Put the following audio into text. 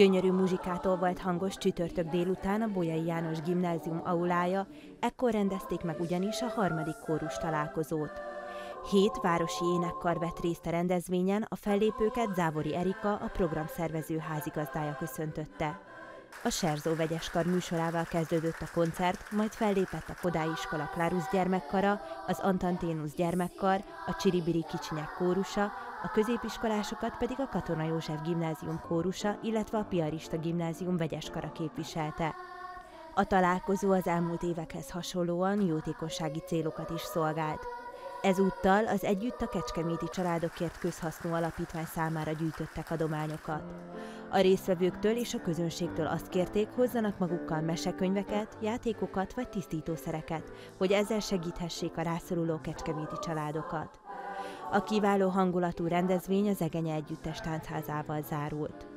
Gyönyörű muzsikától volt hangos csütörtök délután a Bolyai János gimnázium aulája, ekkor rendezték meg ugyanis a harmadik kórus találkozót. 7 városi énekkar vett részt a rendezvényen, a fellépőket Závori Erika, a programszervező házigazdája köszöntötte. A Serzó vegyeskar műsorával kezdődött a koncert, majd fellépett a Kodály iskola Klarusz gyermekkara, az Antanténusz gyermekkar, a Csiribiri kicsinyek kórusa, a középiskolásokat pedig a Katona József gimnázium kórusa, illetve a Piarista gimnázium vegyeskara képviselte. A találkozó az elmúlt évekhez hasonlóan jótékonysági célokat is szolgált. Ezúttal az Együtt a Kecskeméti Családokért Közhasznú Alapítvány számára gyűjtöttek adományokat. A résztvevőktől és a közönségtől azt kérték, hozzanak magukkal mesekönyveket, játékokat vagy tisztítószereket, hogy ezzel segíthessék a rászoruló kecskeméti családokat. A kiváló hangulatú rendezvény a Zegenye Együttes táncházával zárult.